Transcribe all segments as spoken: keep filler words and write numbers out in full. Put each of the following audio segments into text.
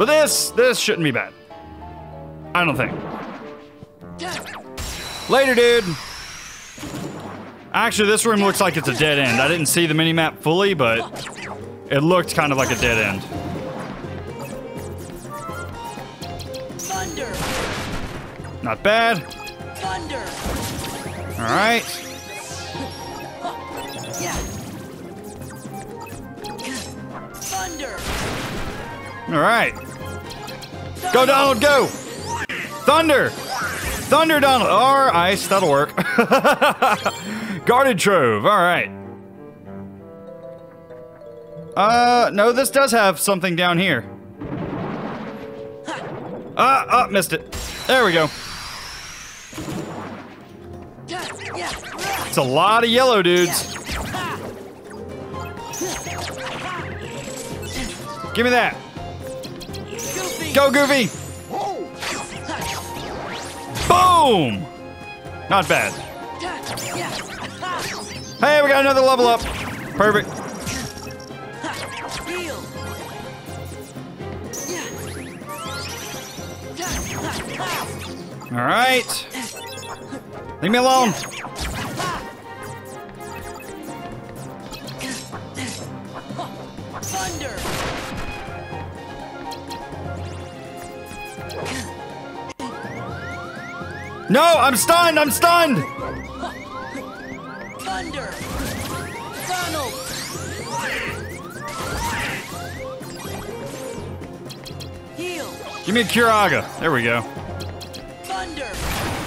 But this, this shouldn't be bad. I don't think. Later, dude. Actually, this room looks like it's a dead end. I didn't see the minimap fully, but it looked kind of like a dead end. Thunder. Not bad. Thunder. All right. Yeah. Thunder. All right. Thunder. Go, Donald, go. Thunder. Thunder, Donald. Or ice. That'll work. Guarded Trove. All right. Uh, no, this does have something down here. Ah, uh, oh, missed it. There we go. It's a lot of yellow, dudes. Give me that. Go, Goofy. Boom. Not bad. Hey, we got another level up. Perfect. All right. Leave me alone. Thunder. No, I'm stunned. I'm stunned. Thunder. Donald. Heal. Give me a Kiraga. There we go. Thunder.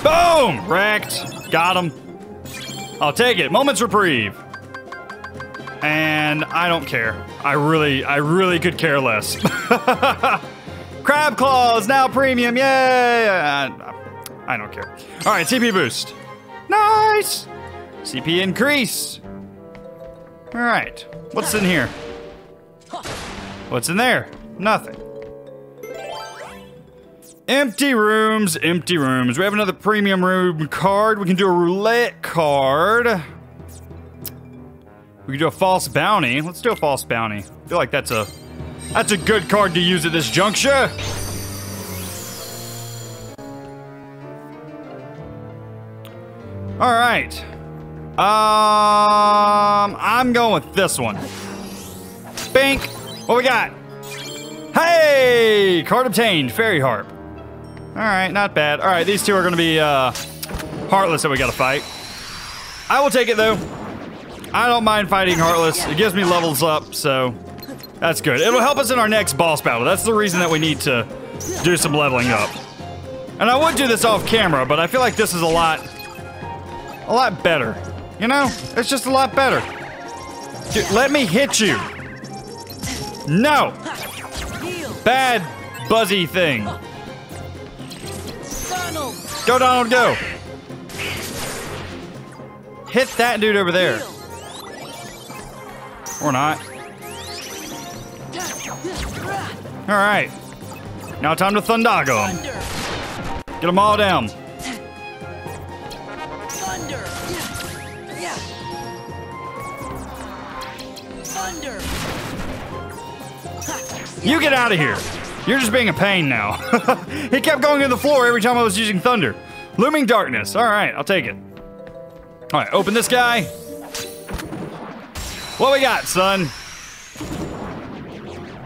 Boom! Wrecked. Got him. I'll take it. Moment's reprieve. And I don't care. I really, I really could care less. Crab Claw is now premium. Yay! I, I don't care. All right, C P boost. Nice! C P increase. All right. What's in here? What's in there? Nothing. Empty rooms, empty rooms. We have another premium room card. We can do a roulette card. We can do a false bounty. Let's do a false bounty. I feel like that's a that's a good card to use at this juncture. All right. Um, I'm going with this one. Bink. What we got? Hey, card obtained. Fairy Harp. All right, not bad. All right, these two are gonna be uh, Heartless that we gotta fight. I will take it though. I don't mind fighting Heartless. It gives me levels up, so that's good. It'll help us in our next boss battle. That's the reason that we need to do some leveling up. And I would do this off camera, but I feel like this is a lot, a lot better. You know, it's just a lot better. Dude, let me hit you. No. Bad buzzy thing. Go, Donald, go. Hit that dude over there. Or not. All right. Now time to Thundago him. Get them all down. Thunder. Yeah. Thunder. You get out of here. You're just being a pain now. He kept going to the floor every time I was using Thunder. Looming Darkness. All right, I'll take it. All right, open this guy. What we got, son?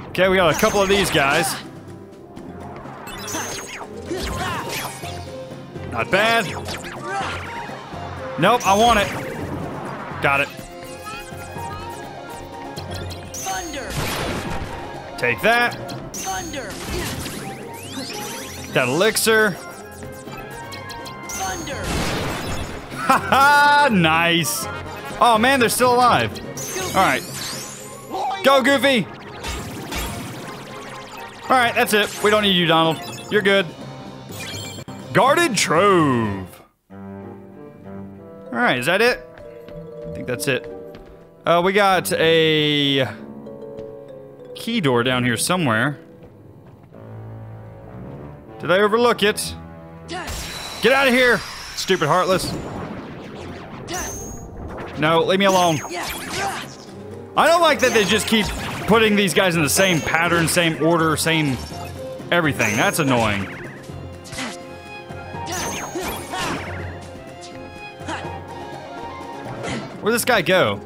Okay, we got a couple of these guys. Not bad. Nope, I want it. Got it. Take that. Thunder. That elixir. Thunder. Haha, nice. Oh man, they're still alive. All right. Go, Goofy. All right, that's it. We don't need you, Donald. You're good. Guarded Trove. All right, is that it? I think that's it. Uh, we got a key door down here somewhere. Did I overlook it? Get out of here, stupid Heartless. No, leave me alone. I don't like that they just keep putting these guys in the same pattern, same order, same everything. That's annoying. Where'd this guy go?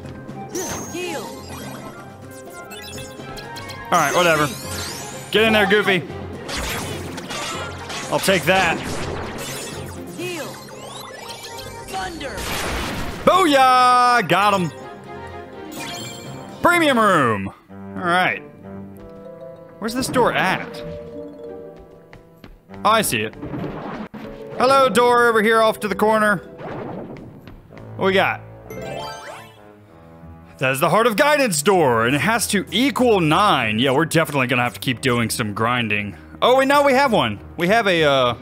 Alright, whatever. Get in there, Goofy. I'll take that. Thunder. Booyah! Got him. Premium room. Alright. Where's this door at? Oh, I see it. Hello, door over here off to the corner. What we got? That is the Heart of Guidance door, and it has to equal nine. Yeah, we're definitely gonna have to keep doing some grinding. Oh, wait, now we have one. We have a uh,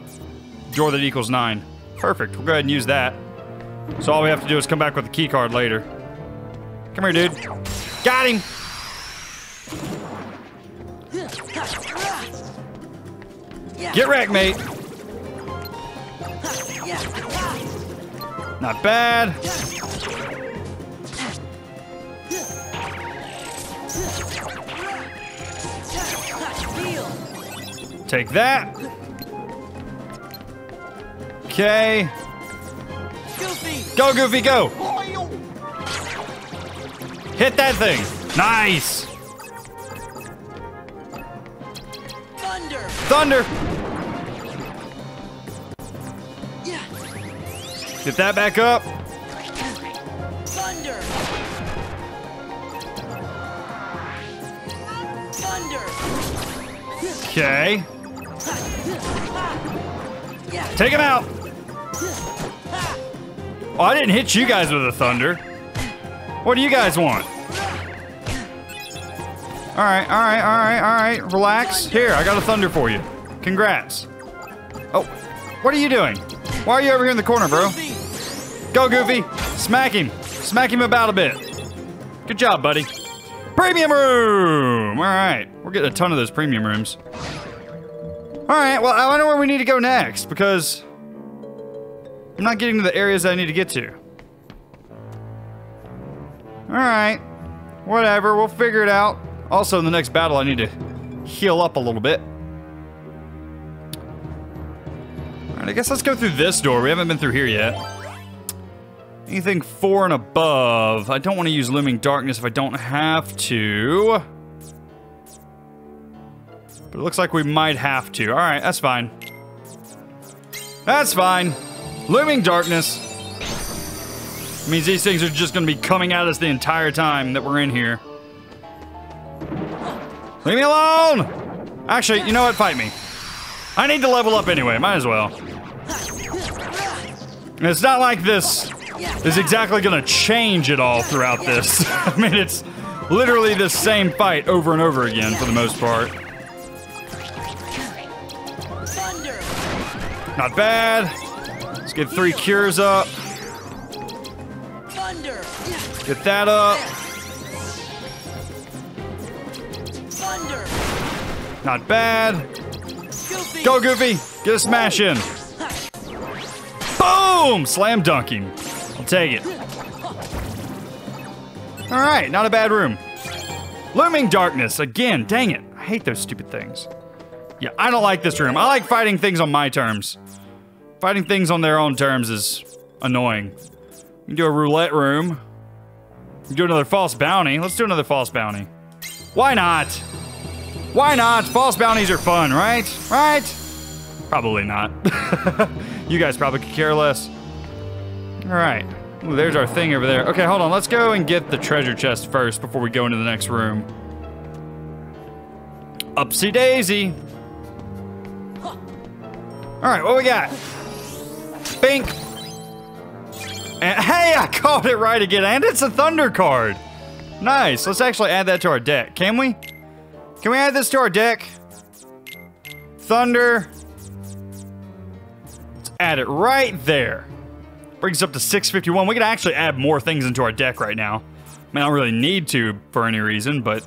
door that equals nine. Perfect, we'll go ahead and use that. So all we have to do is come back with the key card later. Come here, dude. Got him. Get wrecked, mate. Not bad. Take that. Okay. Go, Goofy, go. Hit that thing. Nice. Thunder. Get that back up. Thunder. Thunder. Okay. Take him out. Oh, I didn't hit you guys with a thunder. What do you guys want? All right, all right, all right, all right. Relax. Here, I got a thunder for you. Congrats. Oh, what are you doing? Why are you over here in the corner, bro? Go, Goofy. Smack him. Smack him about a bit. Good job, buddy. Premium room. All right. We're getting a ton of those premium rooms. All right. Well, I wonder where we need to go next, because I'm not getting to the areas that I need to get to. All right. Whatever. We'll figure it out. Also, in the next battle, I need to heal up a little bit. All right, I guess let's go through this door. We haven't been through here yet. Anything four and above. I don't want to use Looming Darkness if I don't have to. But it looks like we might have to. All right, that's fine. That's fine. Looming Darkness. It means these things are just going to be coming at us the entire time that we're in here. Leave me alone! Actually, you know what? Fight me. I need to level up anyway. Might as well. And it's not like this is exactly going to change it all throughout this. I mean, it's literally the same fight over and over again for the most part. Not bad. Let's get three cures up. Get that up. Not bad. Goofy. Go, Goofy. Get a smash in. Boom! Slam dunking. I'll take it. All right, not a bad room. Looming Darkness. Again, dang it. I hate those stupid things. Yeah, I don't like this room. I like fighting things on my terms. Fighting things on their own terms is annoying. We can do a roulette room. We can do another false bounty. Let's do another false bounty. Why not? Why not? False bounties are fun, right? Right? Probably not. You guys probably could care less. All right. Ooh, there's our thing over there. Okay, hold on. Let's go and get the treasure chest first before we go into the next room. Upsy daisy. All right, what we got? Bink. And hey, I caught it right again. And it's a thunder card. Nice. Let's actually add that to our deck. Can we? Can we add this to our deck? Thunder. Let's add it right there. Brings us up to six fifty-one. We could actually add more things into our deck right now. I mean, I don't really need to for any reason, but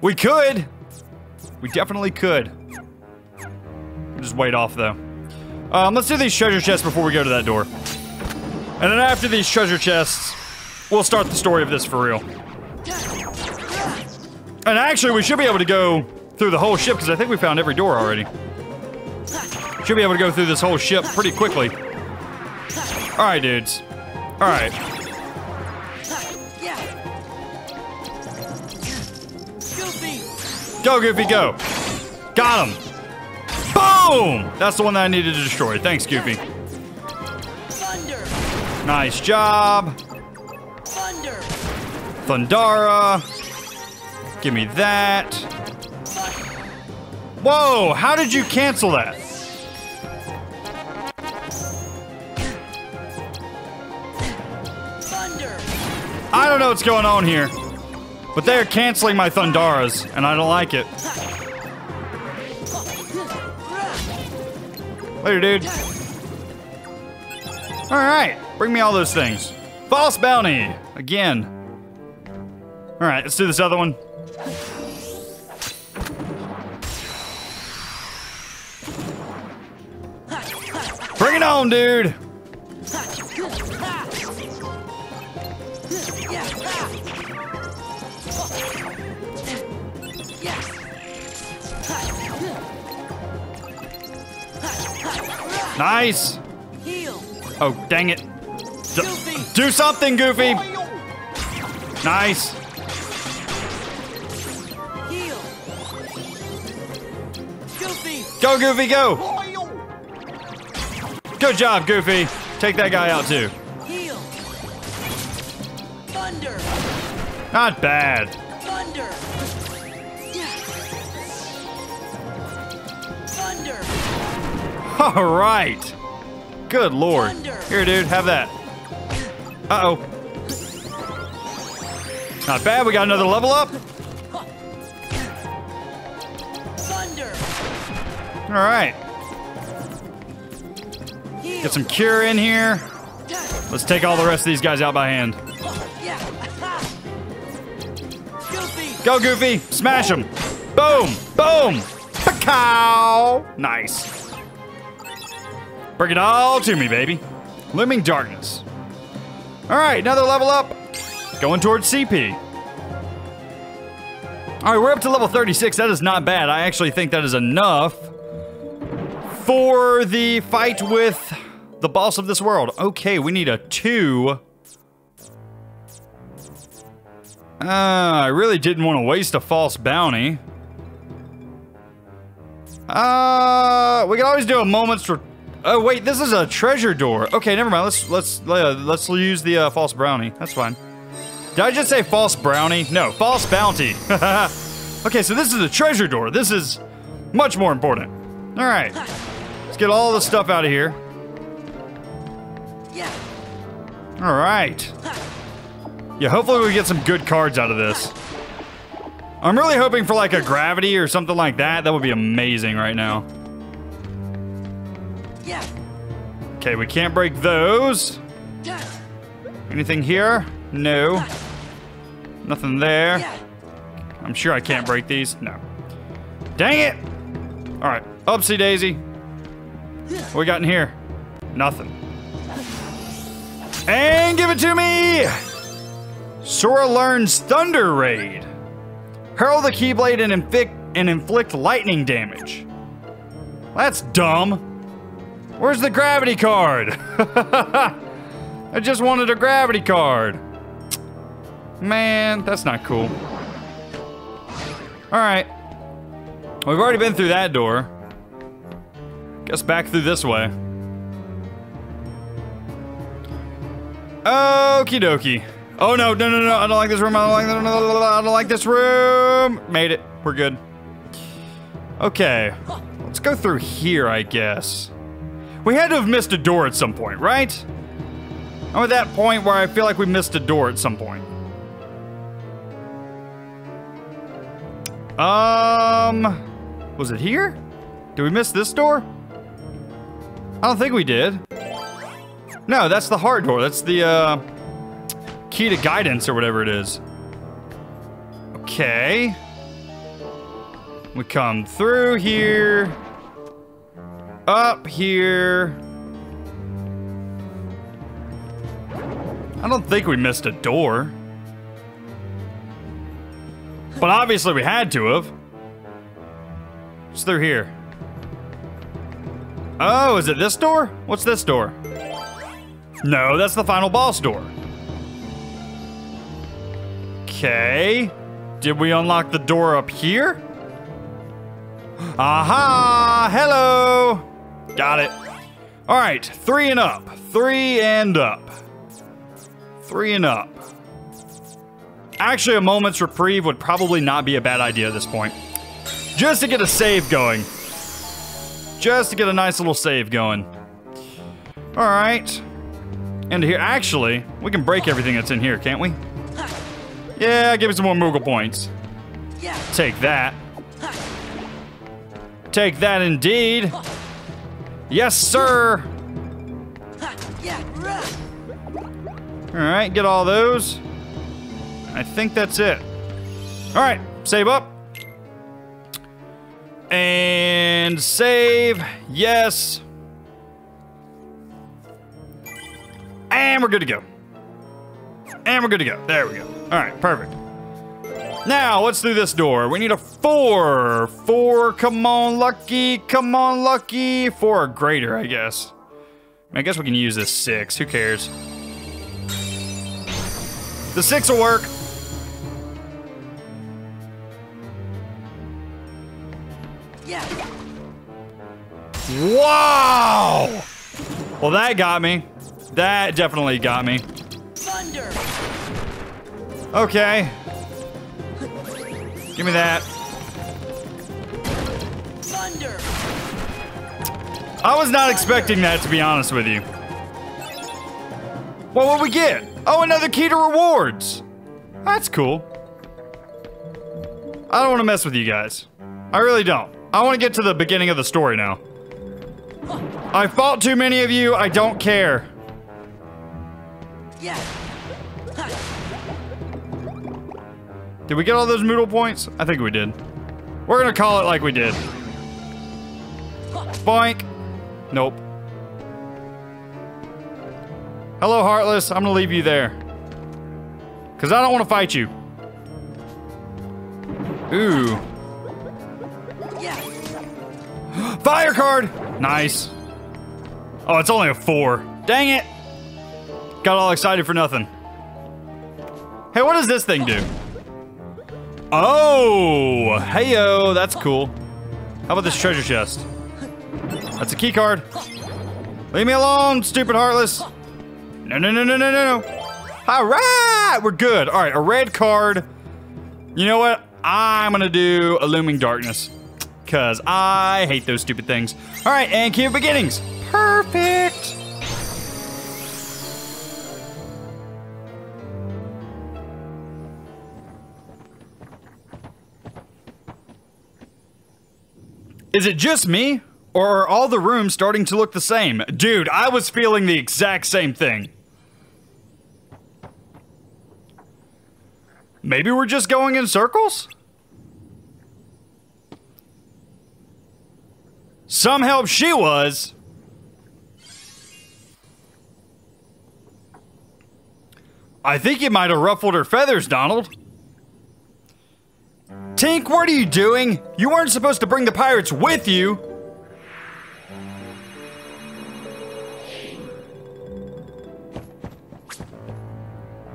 we could. We definitely could. We'll just wait off, though. Um, let's do these treasure chests before we go to that door. And then after these treasure chests, we'll start the story of this for real. And actually, we should be able to go through the whole ship, because I think we found every door already. Should be able to go through this whole ship pretty quickly. All right, dudes. All right. Go, Goofy, go. Got him. Boom! That's the one that I needed to destroy. Thanks, Goofy. Thunder. Nice job. Thunder. Thundara. Give me that. Whoa, how did you cancel that? I don't know what's going on here, but they are canceling my Thundaras, and I don't like it. Later, dude. All right, bring me all those things. False bounty, again. All right, let's do this other one. Bring it on, dude. Nice. Oh, dang it. D do something, Goofy. Nice. Go, Goofy, go. Good job, Goofy. Take that guy out, too. Not bad. Thunder. Thunder. All right. Good lord. Thunder. Here, dude, have that. Uh-oh. Not bad. We got another level up. Thunder. All right. Get some cure in here. Let's take all the rest of these guys out by hand. Go, Goofy! Smash him! Boom! Boom! Pacow! Nice. Bring it all to me, baby. Looming Darkness. All right, another level up. Going towards C P. All right, we're up to level thirty-six. That is not bad. I actually think that is enough for the fight with the boss of this world. Okay, we need a two. Uh, I really didn't want to waste a false bounty. Uh, we can always do a moment's for. Oh wait, this is a treasure door. Okay, never mind. Let's let's uh, let's use the uh, false brownie. That's fine. Did I just say false brownie? No, false bounty. Okay, so this is a treasure door. This is much more important. All right, let's get all the stuff out of here. Yeah. All right. Yeah, hopefully we get some good cards out of this. I'm really hoping for like a gravity or something like that. That would be amazing right now. Yeah. Okay, we can't break those. Anything here? No. Nothing there. I'm sure I can't break these. No. Dang it! All right, upsie daisy. What we got in here? Nothing. And give it to me! Sora learns Thunder Raid. Hurl the Keyblade and inflict, and inflict lightning damage. That's dumb. Where's the gravity card? I just wanted a gravity card. Man, that's not cool. All right. We've already been through that door. Guess back through this way. Okie dokie. Oh, no, no, no, no, I don't like this room, I don't like, no, no, no, I don't like this room. Made it, we're good. Okay, let's go through here, I guess. We had to have missed a door at some point, right? I'm at that point where I feel like we missed a door at some point. Um, was it here? Did we miss this door? I don't think we did. No, that's the hard door, that's the, uh, Key of Guidance or whatever it is. Okay. We come through here. Up here. I don't think we missed a door. But obviously we had to have. It's through here. Oh, is it this door? What's this door? No, that's the final boss door. Okay. Did we unlock the door up here? Aha! Hello! Got it. All right, three and up. Three and up. Three and up. Actually, a moment's reprieve would probably not be a bad idea at this point. Just to get a save going. Just to get a nice little save going. All right. And here, actually, we can break everything that's in here, can't we? Yeah, give me some more Moogle points. Take that. Take that indeed. Yes, sir. All right, get all those. I think that's it. All right, save up. And save, yes. And we're good to go. And we're good to go, there we go. All right, perfect. Now, let's do this door. We need a four. Four, come on, lucky, come on, lucky. Four or greater, I guess. I guess we can use this six, who cares? The six will work. Yeah. Wow! Well, that got me. That definitely got me. Thunder. Okay. Give me that. Thunder. I was not Thunder. expecting that, to be honest with you. What would we get? Oh, another key to rewards. That's cool. I don't want to mess with you guys. I really don't. I want to get to the beginning of the story now. I fought too many of you. I don't care. Yeah. Did we get all those Moodle points? I think we did. We're going to call it like we did. Boink. Nope. Hello, Heartless. I'm going to leave you there. Because I don't want to fight you. Ooh. Fire card! Nice. Oh, it's only a four. Dang it! Got all excited for nothing. Hey, what does this thing do? Oh! Heyo, that's cool. How about this treasure chest? That's a key card. Leave me alone, stupid Heartless. No, no, no, no, no, no. All right, we're good. All right, a red card. You know what? I'm gonna do a Looming Darkness. Because I hate those stupid things. All right, and Cube of Beginnings. Perfect. Is it just me? Or are all the rooms starting to look the same? Dude, I was feeling the exact same thing. Maybe we're just going in circles? Some help she was. I think you might have ruffled her feathers, Donald. Tink, what are you doing? You weren't supposed to bring the pirates with you.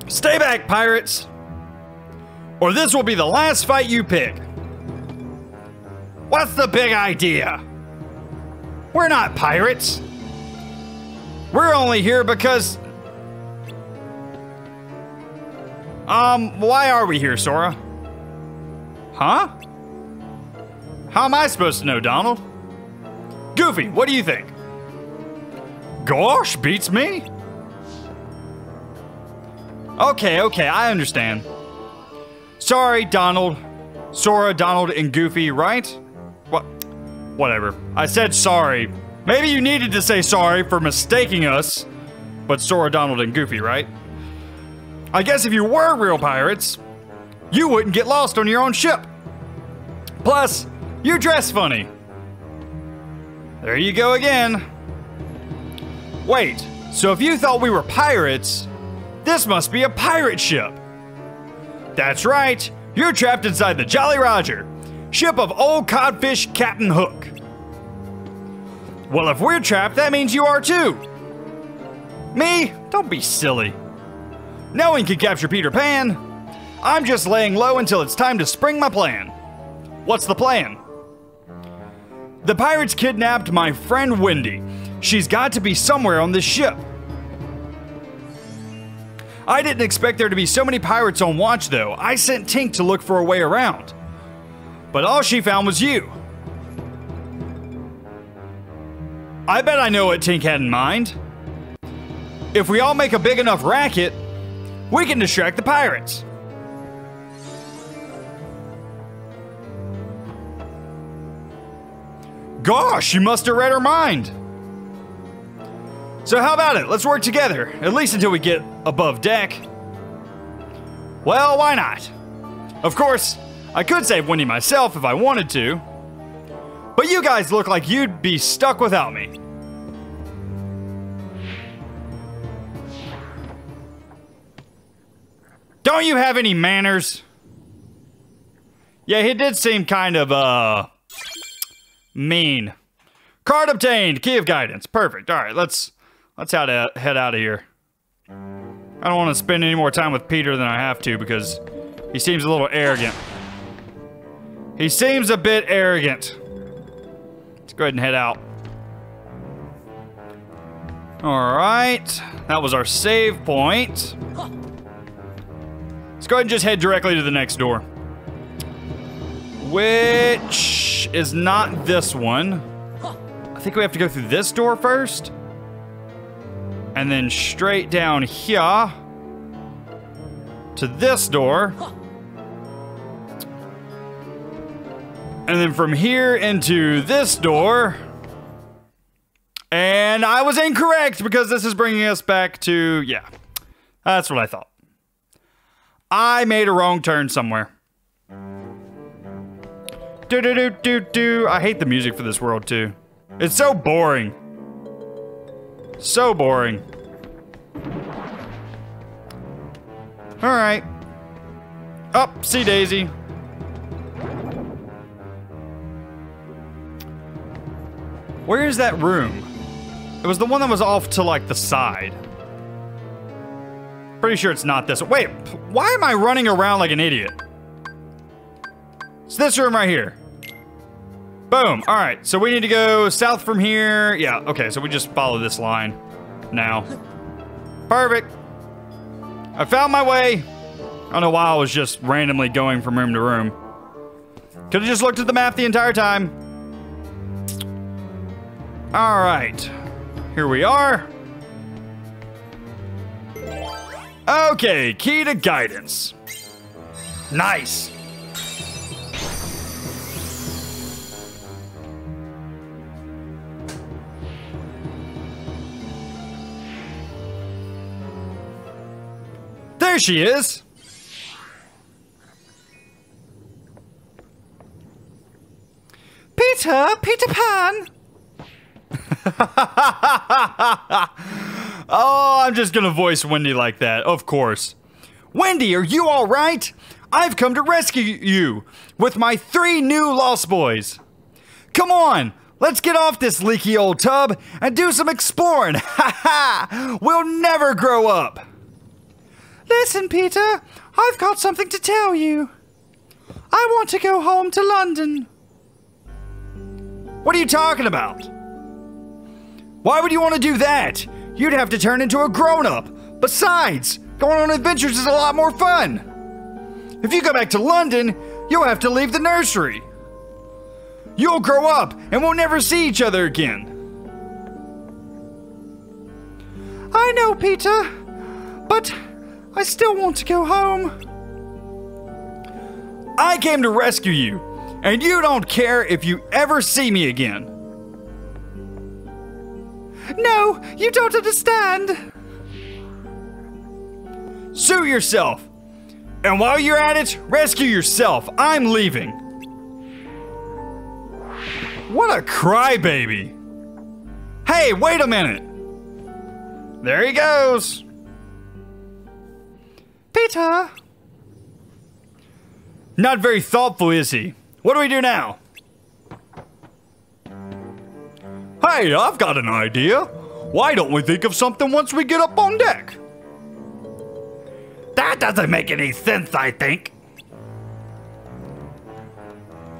Stay back, pirates. Or this will be the last fight you pick. What's the big idea? We're not pirates. We're only here because... Um, why are we here, Sora? Huh? How am I supposed to know, Donald? Goofy, what do you think? Gosh, beats me. Okay, okay, I understand. Sorry, Donald. Sora, Donald, and Goofy, right? Whatever. I said sorry. Maybe you needed to say sorry for mistaking us, but Sora, Donald, and Goofy, right? I guess if you were real pirates, you wouldn't get lost on your own ship. Plus, you dress funny. There you go again. Wait, so if you thought we were pirates, this must be a pirate ship. That's right. You're trapped inside the Jolly Roger. Ship of old codfish Captain Hook. Well, if we're trapped, that means you are too. Me? Don't be silly. No one can capture Peter Pan. I'm just laying low until it's time to spring my plan. What's the plan? The pirates kidnapped my friend Wendy. She's got to be somewhere on this ship. I didn't expect there to be so many pirates on watch, though. I sent Tink to look for a way around. But all she found was you. I bet I know what Tink had in mind. If we all make a big enough racket, we can distract the pirates. Gosh, she must have read her mind. So how about it? Let's work together, at least until we get above deck. Well, why not? Of course, I could save Wendy myself if I wanted to. But you guys look like you'd be stuck without me. Don't you have any manners? Yeah, he did seem kind of, uh... mean. Card obtained. Key of Guidance. Perfect. All right, let's let's head out of here. I don't want to spend any more time with Peter than I have to because he seems a little arrogant. He seems a bit arrogant. Let's go ahead and head out. All right. That was our save point. Let's go ahead and just head directly to the next door. Which is not this one. I think we have to go through this door first. And then straight down here to this door. And then from here into this door. And I was incorrect because this is bringing us back to, yeah. That's what I thought. I made a wrong turn somewhere. Do do do do do. I hate the music for this world too. It's so boring. So boring. All right. Up, oh, see Daisy. Where is that room? It was the one that was off to like the side. Pretty sure it's not this. Wait, why am I running around like an idiot? It's this room right here. Boom. All right. So we need to go south from here. Yeah. Okay. So we just follow this line now. Perfect. I found my way. I don't know why I was just randomly going from room to room. Could have just looked at the map the entire time. All right. Here we are. Okay. Key to Guidance. Nice. There she is. Peter, Peter Pan. Oh, I'm just gonna voice Wendy like that, of course. Wendy, are you all right? I've come to rescue you with my three new lost boys. Come on, let's get off this leaky old tub and do some exploring. Ha ha! We'll never grow up. Listen, Peter, I've got something to tell you. I want to go home to London. What are you talking about? Why would you want to do that? You'd have to turn into a grown-up. Besides, going on adventures is a lot more fun. If you go back to London, you'll have to leave the nursery. You'll grow up and we'll never see each other again. I know, Peter, but I still want to go home. I came to rescue you, and you don't care if you ever see me again. No, you don't understand. Suit yourself, and while you're at it, rescue yourself. I'm leaving. What a crybaby. Hey, wait a minute. There he goes. Peter. Not very thoughtful, is he? What do we do now? Hey, I've got an idea. Why don't we think of something once we get up on deck? That doesn't make any sense, I think.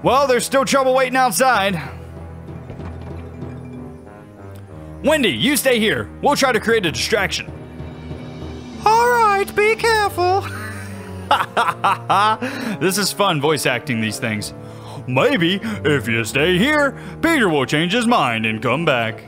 Well, there's still trouble waiting outside. Wendy, you stay here. We'll try to create a distraction. All right, be careful. This is fun voice acting these things. Maybe if you stay here, Peter will change his mind and come back.